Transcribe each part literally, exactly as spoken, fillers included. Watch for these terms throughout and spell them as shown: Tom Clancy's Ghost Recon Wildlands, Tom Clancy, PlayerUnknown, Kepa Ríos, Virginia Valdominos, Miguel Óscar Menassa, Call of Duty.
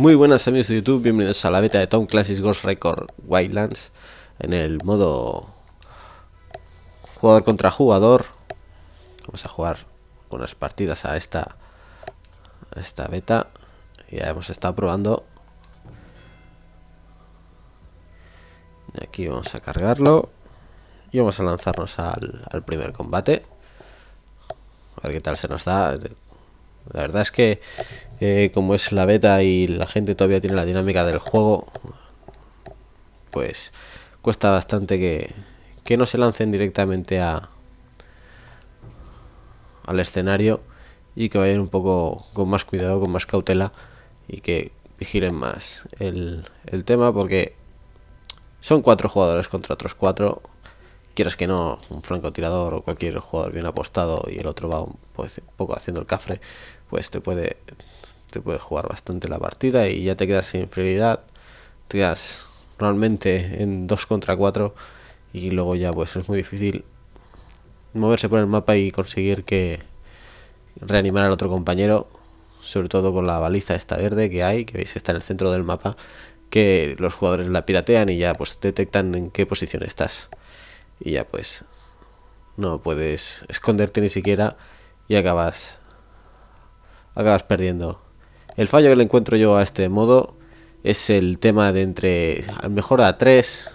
Muy buenas amigos de YouTube, bienvenidos a la beta de Tom Clancy's Ghost Recon Wildlands en el modo jugador contra jugador. Vamos a jugar unas partidas a esta, a esta beta. Ya hemos estado probando. Aquí vamos a cargarlo y vamos a lanzarnos al, al primer combate. A ver qué tal se nos da. La verdad es que eh, como es la beta y la gente todavía tiene la dinámica del juego, pues cuesta bastante que, que no se lancen directamente a, al escenario y que vayan un poco con más cuidado, con más cautela y que vigilen más el, el tema, porque son cuatro jugadores contra otros cuatro. Quieras que no, un francotirador o cualquier jugador bien apostado y el otro va un, pues, un poco haciendo el cafre, pues te puede, te puede jugar bastante la partida y ya te quedas sin inferioridad. Te quedas realmente en dos contra cuatro y luego ya pues es muy difícil moverse por el mapa y conseguir que reanimar al otro compañero, sobre todo con la baliza esta verde que hay, que veis está en el centro del mapa, que los jugadores la piratean y ya pues detectan en qué posición estás. Y ya pues no puedes esconderte ni siquiera y acabas acabas perdiendo. El fallo que le encuentro yo a este modo es el tema de entre a lo mejor a tres.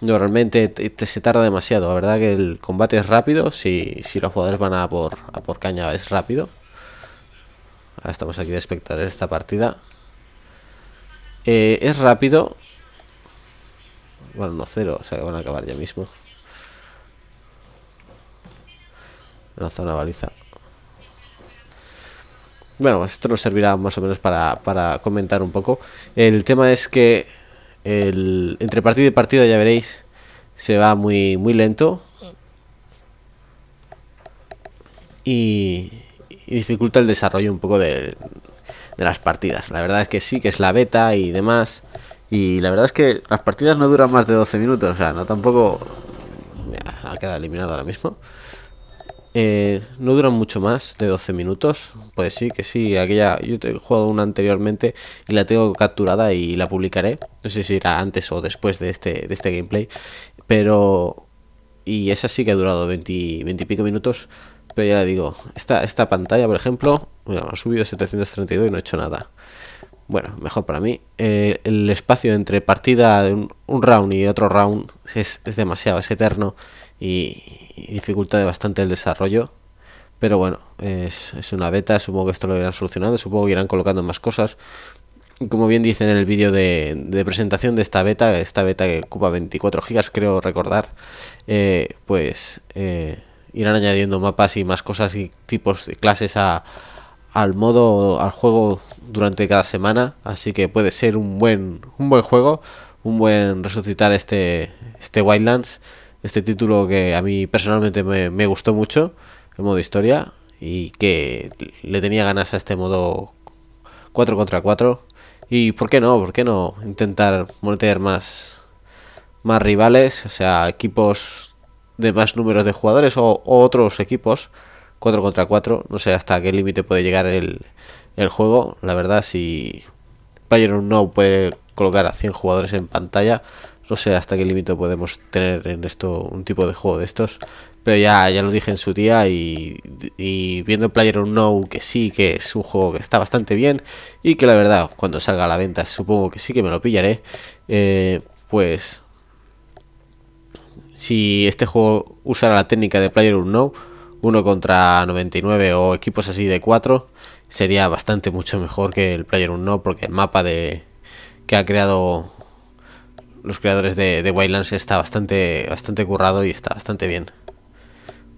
No, realmente te, te, se tarda demasiado. La verdad que el combate es rápido, si, si los jugadores van a por, a por caña es rápido. Ahora estamos aquí de espectadores de esta partida. Eh, es rápido. Bueno, no cero, o sea que van a acabar ya mismo. Lanza una baliza. Bueno, esto nos servirá más o menos para, para comentar un poco. El tema es que el, entre partida y partida, ya veréis, se va muy, muy lento. Y, y dificulta el desarrollo un poco de, de las partidas. La verdad es que sí, que es la beta y demás. Y la verdad es que las partidas no duran más de doce minutos, o sea, no tampoco... Mira, ha quedado eliminado ahora mismo. Eh, no duran mucho más de doce minutos, pues sí, que sí, aquella... Yo he jugado una anteriormente y la tengo capturada y la publicaré. No sé si irá antes o después de este, de este gameplay, pero... Y esa sí que ha durado veinte y pico minutos, pero ya le digo, esta, esta pantalla, por ejemplo, bueno, ha subido setecientos treinta y dos y no he hecho nada. Bueno, mejor para mí. Eh, el espacio entre partida de un, un round y otro round es, es demasiado, es eterno y, y dificulta bastante el desarrollo. Pero bueno, es, es una beta, supongo que esto lo irán solucionando, supongo que irán colocando más cosas. Como bien dicen en el vídeo de, de presentación de esta beta, esta beta que ocupa veinticuatro gigas, creo recordar, eh, pues eh, irán añadiendo mapas y más cosas y tipos de clases a... al modo, al juego durante cada semana, así que puede ser un buen un buen juego, un buen resucitar este este Wildlands, este título que a mí personalmente me, me gustó mucho, el modo historia, y que le tenía ganas a este modo cuatro contra cuatro, y por qué no, por qué no intentar meter más, más rivales, o sea, equipos de más números de jugadores o, o otros equipos, cuatro contra cuatro, no sé hasta qué límite puede llegar el, el juego. La verdad, si PlayerUnknown puede colocar a cien jugadores en pantalla, no sé hasta qué límite podemos tener en esto, un tipo de juego de estos. Pero ya, ya lo dije en su día y, y viendo PlayerUnknown que sí, que es un juego que está bastante bien y que la verdad cuando salga a la venta supongo que sí que me lo pillaré, eh, pues si este juego usara la técnica de PlayerUnknown, uno contra noventa y nueve o equipos así de cuatro, sería bastante mucho mejor que el PlayerUnknown, porque el mapa de que ha creado los creadores de, de Wildlands está bastante, bastante currado y está bastante bien.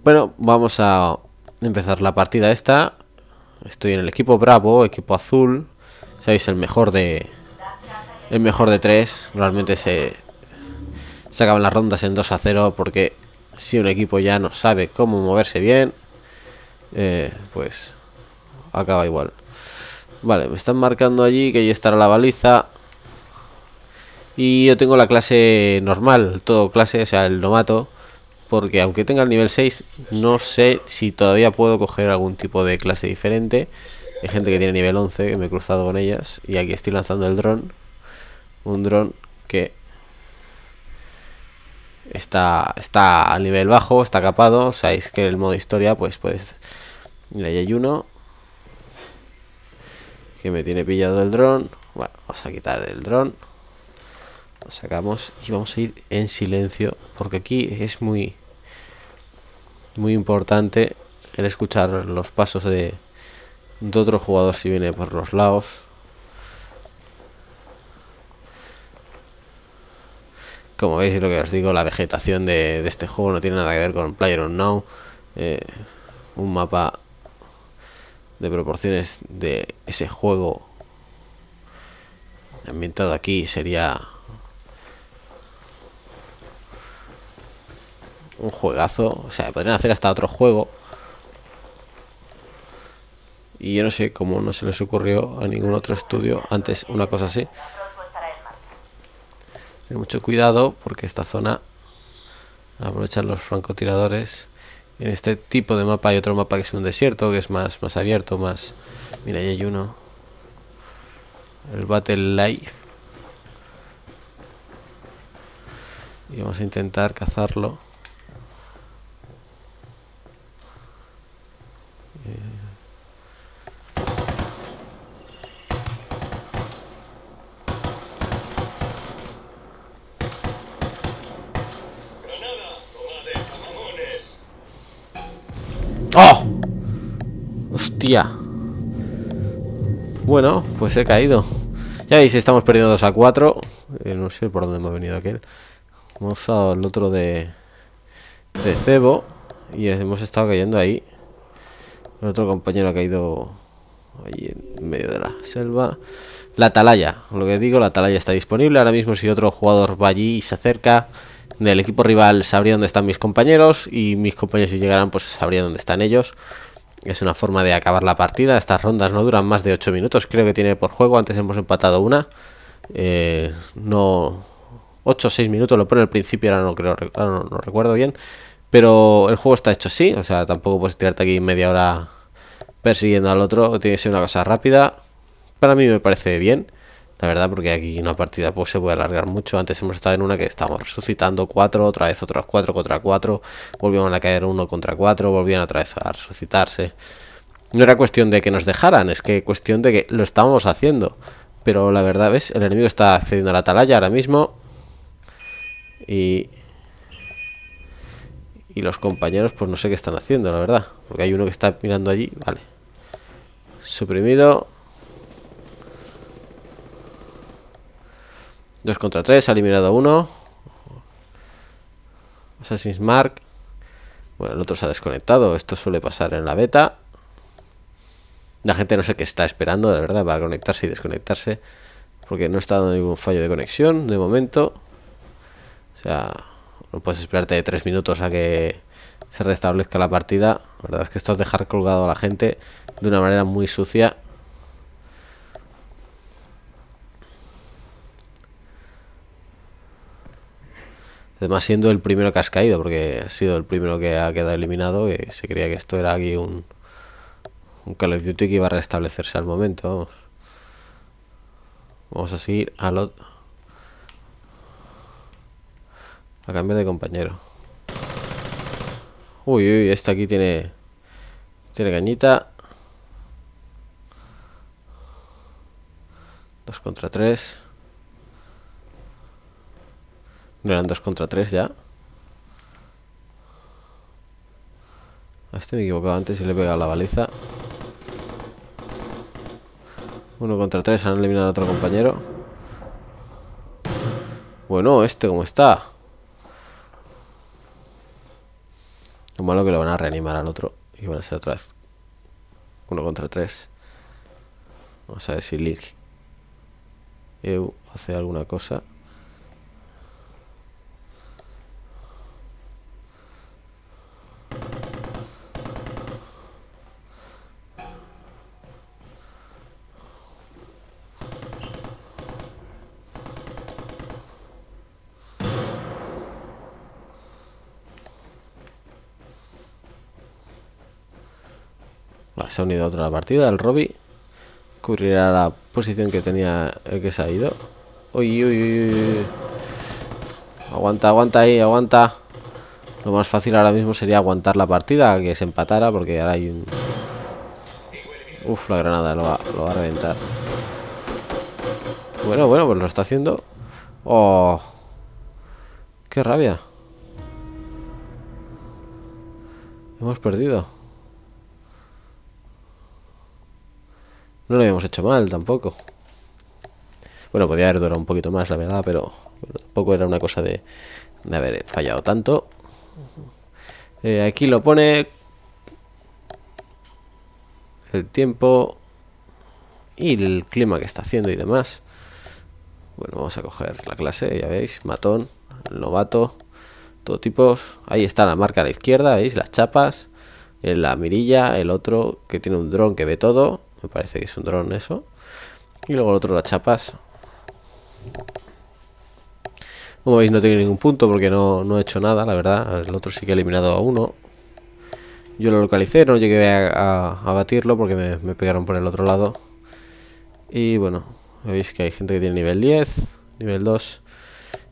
Bueno, vamos a empezar la partida esta. Estoy en el equipo Bravo, equipo azul. Sabéis, el mejor de el mejor de tres. Realmente se, se acaban las rondas en dos a cero porque... si un equipo ya no sabe cómo moverse bien, eh, pues acaba igual. Vale, me están marcando allí que ahí estará la baliza. Y yo tengo la clase normal, todo clase, o sea, el novato. Porque aunque tenga el nivel seis, no sé si todavía puedo coger algún tipo de clase diferente. Hay gente que tiene nivel once, que me he cruzado con ellas. Y aquí estoy lanzando el dron. Un dron que está, está al nivel bajo, está capado. Sabéis que el modo historia, pues puedes... Mira, ahí hay uno que me tiene pillado el dron. Bueno, vamos a quitar el dron. Lo sacamos y vamos a ir en silencio, porque aquí es muy, muy importante el escuchar los pasos de, de otro jugador si viene por los lados. Como veis, lo que os digo, la vegetación de, de este juego no tiene nada que ver con PlayerUnknown. Eh, un mapa de proporciones de ese juego ambientado aquí sería un juegazo. O sea, podrían hacer hasta otro juego. Y yo no sé cómo no se les ocurrió a ningún otro estudio antes una cosa así. Ten mucho cuidado, porque esta zona aprovechan los francotiradores. En este tipo de mapa hay otro mapa que es un desierto, que es más, más abierto, más... Mira, ahí hay uno. El Battle Life. Y vamos a intentar cazarlo. ¡Oh! ¡Hostia! Bueno, pues he caído. Ya veis, estamos perdiendo dos a cuatro. Eh, no sé por dónde me ha venido aquel. Hemos usado el otro de... de cebo. Y hemos estado cayendo ahí. El otro compañero ha caído... ahí en medio de la selva. La atalaya. Lo que digo, la atalaya está disponible. Ahora mismo, si otro jugador va allí y se acerca... del equipo rival, sabría dónde están mis compañeros, y mis compañeros, si llegaran, pues sabría dónde están ellos. Es una forma de acabar la partida. Estas rondas no duran más de ocho minutos, creo que tiene por juego. Antes hemos empatado una. Eh, no, ocho o seis minutos lo pone al principio, ahora no creo, ahora no, no recuerdo bien. Pero el juego está hecho así, o sea, tampoco puedes tirarte aquí media hora persiguiendo al otro. Tiene que ser una cosa rápida. Para mí me parece bien, la verdad, porque aquí una partida pues se puede alargar mucho. Antes hemos estado en una que estábamos resucitando cuatro, otra vez otros cuatro contra cuatro, volvían a caer uno contra cuatro, volvían otra vez a resucitarse. No era cuestión de que nos dejaran, es que cuestión de que lo estábamos haciendo. Pero la verdad, ¿ves? El enemigo está accediendo a la atalaya ahora mismo. Y... y los compañeros pues no sé qué están haciendo, la verdad. Porque hay uno que está mirando allí, vale. Suprimido... dos contra tres, ha eliminado uno. Assassin's Mark. Bueno, el otro se ha desconectado. Esto suele pasar en la beta. La gente no sé qué está esperando, la verdad, para conectarse y desconectarse. Porque no está dando ningún fallo de conexión de momento. O sea, no puedes esperarte de tres minutos a que se restablezca la partida. La verdad es que esto es dejar colgado a la gente de una manera muy sucia. Además, siendo el primero que has caído, porque ha sido el primero que ha quedado eliminado, que se creía que esto era aquí un, un Call of Duty que iba a restablecerse al momento. Vamos, vamos a seguir a lo... a cambiar de compañero. Uy, uy, este aquí tiene... tiene cañita. dos contra tres. No eran dos contra tres ya. A este me he equivocado antes y le he pegado la baliza. uno contra tres, han eliminado a otro compañero. Bueno, este como está. Lo malo que lo van a reanimar al otro. Y van a ser otra vez uno contra tres. Vamos a ver si Link Eu hace alguna cosa. Se ha unido a otra partida, el Robbie. cubrirá la posición que tenía el que se ha ido. Uy, uy, uy, uy. Aguanta, aguanta ahí, aguanta. Lo más fácil ahora mismo sería aguantar la partida, que se empatara, porque ahora hay un... Uf, la granada lo va, lo va a reventar. Bueno, bueno, pues lo está haciendo. Oh, qué rabia. Hemos perdido. No lo habíamos hecho mal tampoco. Bueno, podía haber durado un poquito más, la verdad, pero, pero tampoco era una cosa de, de haber fallado tanto. Eh, aquí lo pone el tiempo y el clima que está haciendo y demás. Bueno, vamos a coger la clase, ya veis, matón, novato, todo tipo. Ahí está la marca a la izquierda, veis, las chapas, la mirilla, el otro que tiene un dron que ve todo. Me parece que es un dron eso. Y luego el otro las chapas. Como veis no tiene ningún punto porque no, no he hecho nada, la verdad. El otro sí que he eliminado a uno. Yo lo localicé, no llegué a, a, a batirlo porque me, me pegaron por el otro lado. Y bueno, veis que hay gente que tiene nivel diez, nivel dos.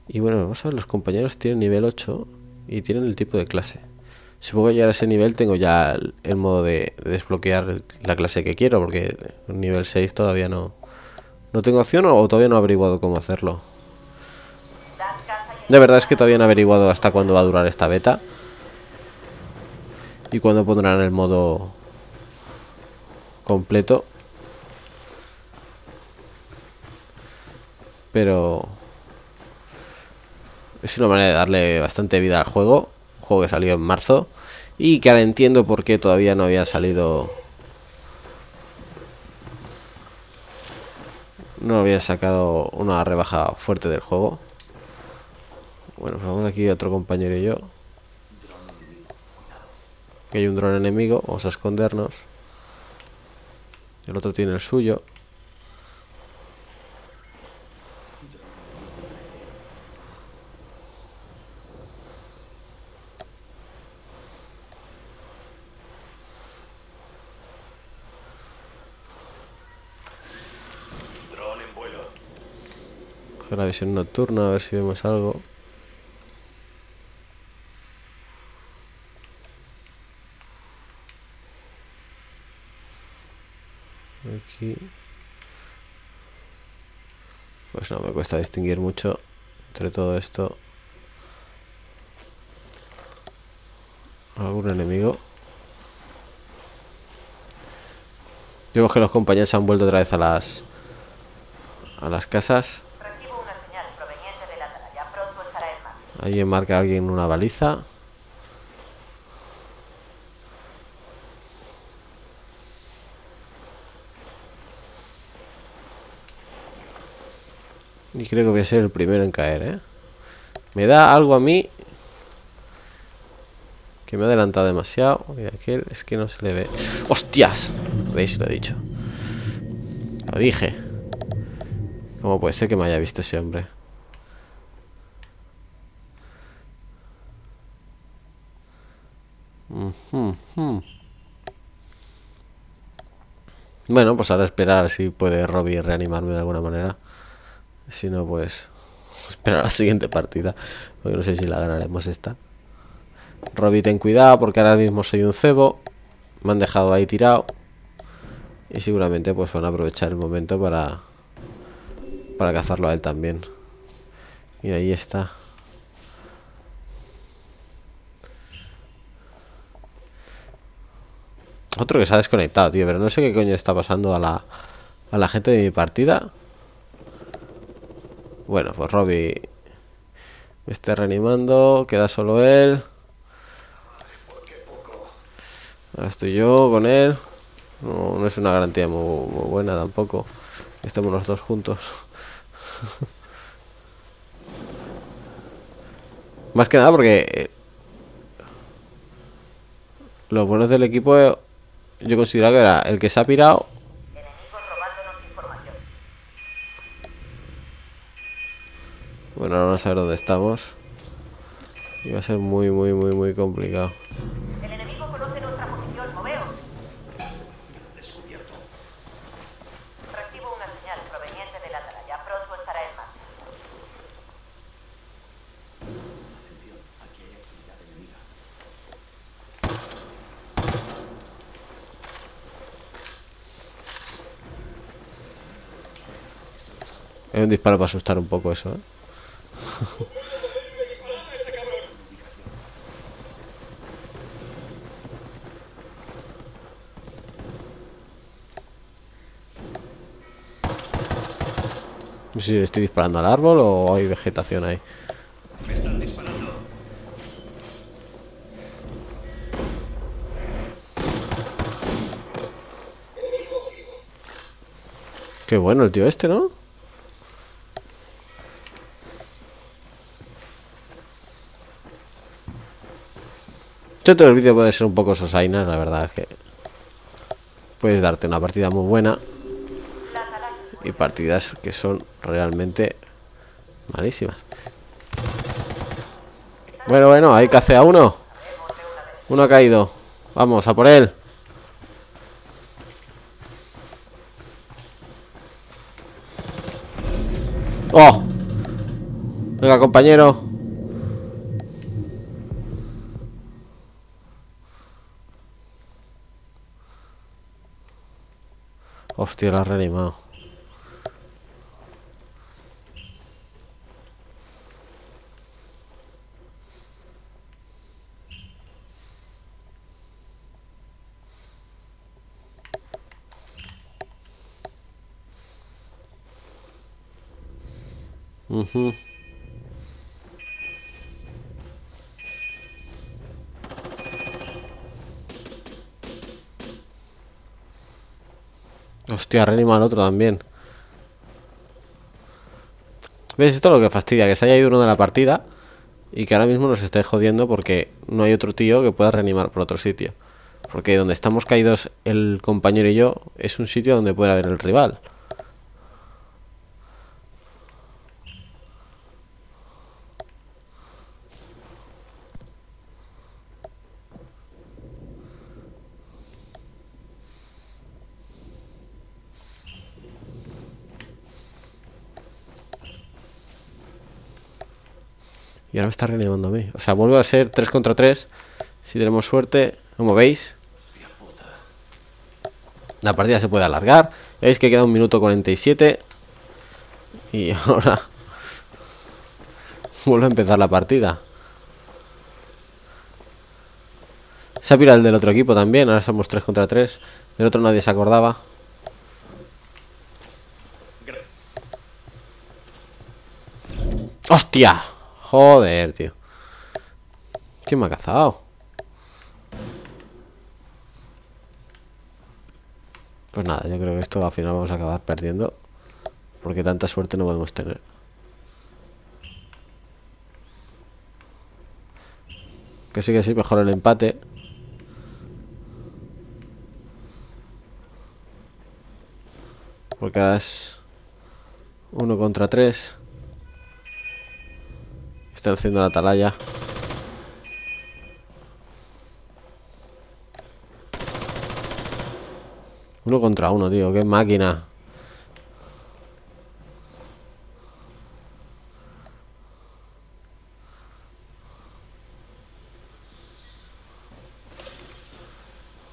Y bueno, vamos a ver, los compañeros tienen nivel ocho y tienen el tipo de clase. Supongo que llegar a ese nivel tengo ya el, el modo de, de desbloquear la clase que quiero, porque nivel seis todavía no, no tengo opción o, o todavía no he averiguado cómo hacerlo. De verdad es que todavía no he averiguado hasta cuándo va a durar esta beta y cuándo pondrán el modo completo. Pero es una manera de darle bastante vida al juego. Juego que salió en marzo y que ahora entiendo por qué todavía no había salido, no había sacado una rebaja fuerte del juego. Bueno, pues vamos aquí otro compañero y yo, que hay un dron enemigo, vamos a escondernos, el otro tiene el suyo. La visión nocturna, a ver si vemos algo. Aquí pues no me cuesta distinguir mucho entre todo esto. Algún enemigo. Vemos que los compañeros se han vuelto otra vez a las a las casas. Ahí marca alguien una baliza. Y creo que voy a ser el primero en caer, ¿eh? Me da algo a mí que me ha adelantado demasiado. Y aquel es que no se le ve. ¡Hostias! ¿Veis? Lo he dicho. Lo dije. ¿Cómo puede ser que me haya visto ese hombre? Bueno, pues ahora esperar si puede Robbie reanimarme de alguna manera. Si no, pues esperar a la siguiente partida, porque no sé si la ganaremos esta. Robbie, ten cuidado, porque ahora mismo soy un cebo. Me han dejado ahí tirado y seguramente pues van a aprovechar el momento para Para cazarlo a él también. Y ahí está. Otro que se ha desconectado, tío, pero no sé qué coño está pasando a la, a la gente de mi partida. Bueno, pues Robbie me está reanimando, queda solo él. Ahora estoy yo con él. No, no es una garantía muy, muy buena tampoco. Estamos los dos juntos. Más que nada porque los buenos del equipo... Yo considero que era el que se ha pirado. Bueno, ahora vamos a ver dónde estamos. Y va a ser muy, muy, muy, muy complicado. El enemigo conoce nuestra posición, moveos. Hay un disparo para asustar un poco eso, ¿eh? No sé si le estoy disparando al árbol o hay vegetación ahí. Me están disparando. Qué bueno el tío este, ¿no? Yo todo el vídeo puede ser un poco sosainas, la verdad es que puedes darte una partida muy buena y partidas que son realmente malísimas. Bueno, bueno, hay que hacer a uno. Uno ha caído. Vamos, a por él. ¡Oh! Venga, compañero. Hostia, lo has reanimado. Uh-huh. Hostia, reanima al otro también. ¿Ves? Esto es lo que fastidia, que se haya ido uno de la partida y que ahora mismo nos esté jodiendo porque no hay otro tío que pueda reanimar por otro sitio. Porque donde estamos caídos el compañero y yo es un sitio donde puede haber el rival. Y ahora me está reanimando a mí. O sea, vuelve a ser tres contra tres. Si tenemos suerte. Como veis, la partida se puede alargar. Veis que queda un minuto cuarenta y siete. Y ahora vuelve a empezar la partida. Se ha pirado el del otro equipo también. Ahora somos tres contra tres. Del otro nadie se acordaba. ¡Hostia! Joder, tío. ¿Quién me ha cazado? Pues nada, yo creo que esto al final vamos a acabar perdiendo. Porque tanta suerte no podemos tener. Que sí, que sí, mejor el empate. Porque ahora es uno contra tres. Están haciendo la atalaya. Uno contra uno, tío. Qué máquina.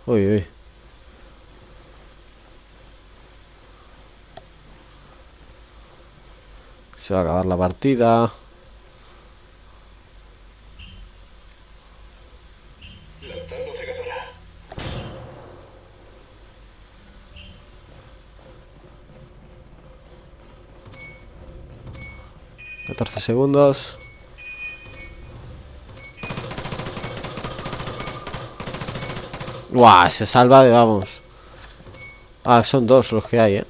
Uy, uy. Se va a acabar la partida. catorce segundos. ¡Guau! Se salva de vamos. Ah, son dos los que hay, ¿eh?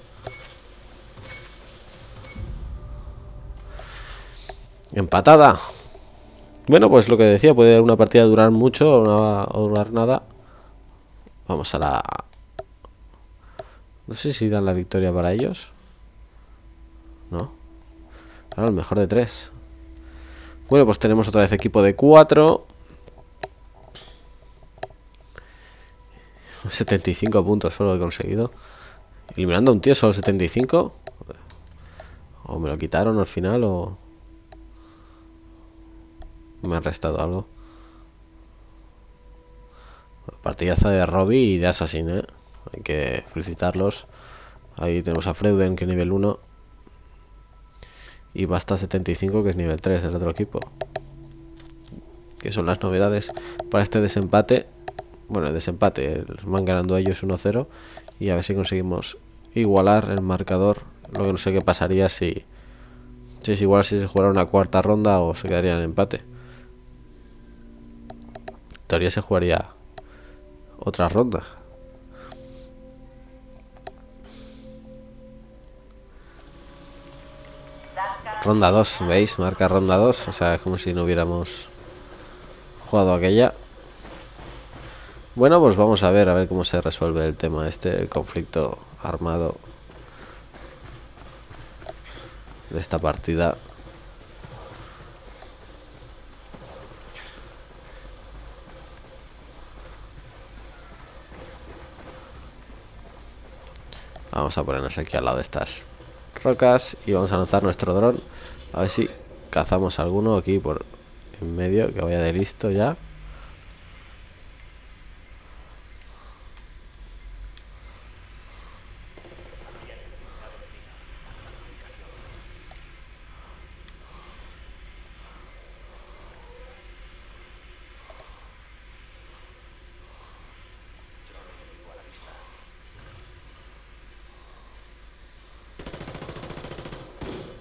Empatada. Bueno, pues lo que decía, puede una partida durar mucho o, no, o durar nada. Vamos a la... No sé si dan la victoria para ellos. No. Claro, el mejor de tres. Bueno, pues tenemos otra vez equipo de cuatro. setenta y cinco puntos solo he conseguido. Eliminando a un tío solo setenta y cinco. O me lo quitaron al final o... me han restado algo. Partidaza de Robbie y de Assassin, ¿eh? Hay que felicitarlos. Ahí tenemos a Freuden, que nivel uno. y basta setenta y cinco, que es nivel tres del otro equipo. Que son las novedades para este desempate. Bueno, el desempate, van ganando ellos uno cero y a ver si conseguimos igualar el marcador. Lo que no sé qué pasaría si, si es igual, si se jugara una cuarta ronda o se quedaría en el empate. En teoría se jugaría otra ronda. Ronda dos, ¿veis? Marca ronda dos, o sea, es como si no hubiéramos jugado aquella. Bueno, pues vamos a ver, a ver cómo se resuelve el tema este, el conflicto armado de esta partida. Vamos a ponernos aquí al lado de estas rocas y vamos a lanzar nuestro dron. A ver si cazamos alguno aquí por en medio, que vaya de listo ya.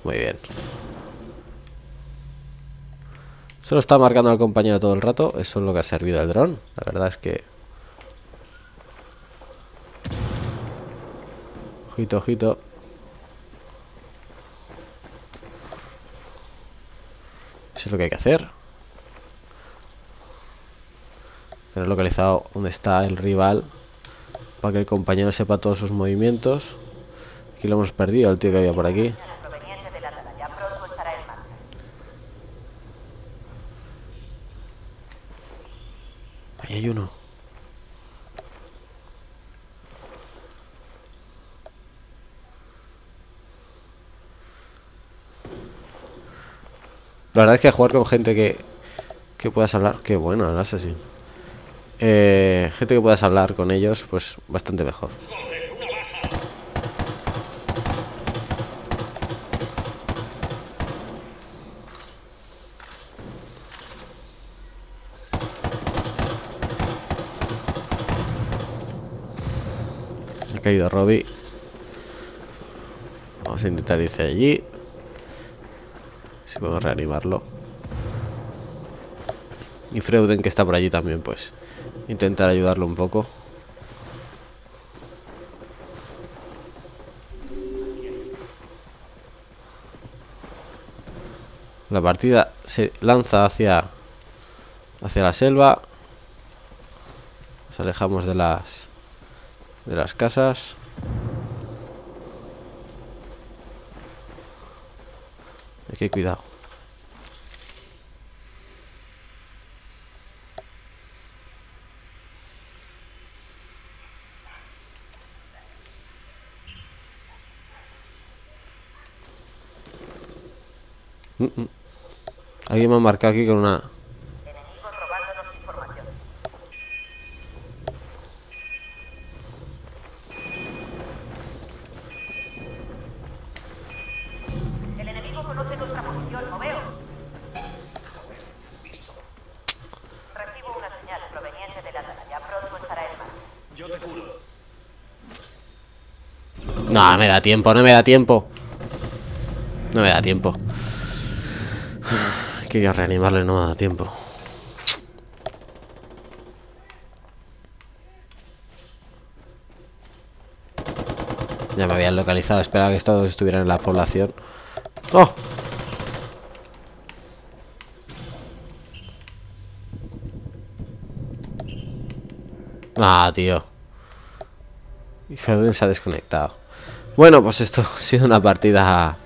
Muy bien. Se lo está marcando al compañero todo el rato. Eso es lo que ha servido el dron. La verdad es que... Ojito, ojito. Eso es lo que hay que hacer. Tener localizado dónde está el rival, para que el compañero sepa todos sus movimientos. Aquí lo hemos perdido, el tío que había por aquí. Ahí hay uno. La verdad es que jugar con gente que, que puedas hablar, qué bueno el asesino. Eh, gente que puedas hablar con ellos, pues bastante mejor. Caído Robbie. Vamos a intentar irse allí. Si podemos reanimarlo. Y Freuden, que está por allí también, pues intentar ayudarlo un poco. La partida se lanza hacia hacia la selva. Nos alejamos de las de las casas. Hay que cuidado. Mm -mm. Alguien me ha marcado aquí con una... No me da tiempo, no me da tiempo. No me da tiempo. Quería reanimarle, no me da tiempo. Ya me habían localizado, esperaba que todos estuvieran en la población. ¡Oh! Ah, tío. Y Freuden se ha desconectado. Bueno, pues esto ha sido una partida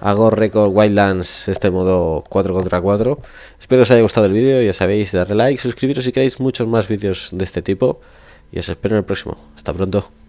a Ghost Recon Wildlands, este modo cuatro contra cuatro. Espero os haya gustado el vídeo, ya sabéis, darle like, suscribiros si queréis muchos más vídeos de este tipo. Y os espero en el próximo. Hasta pronto.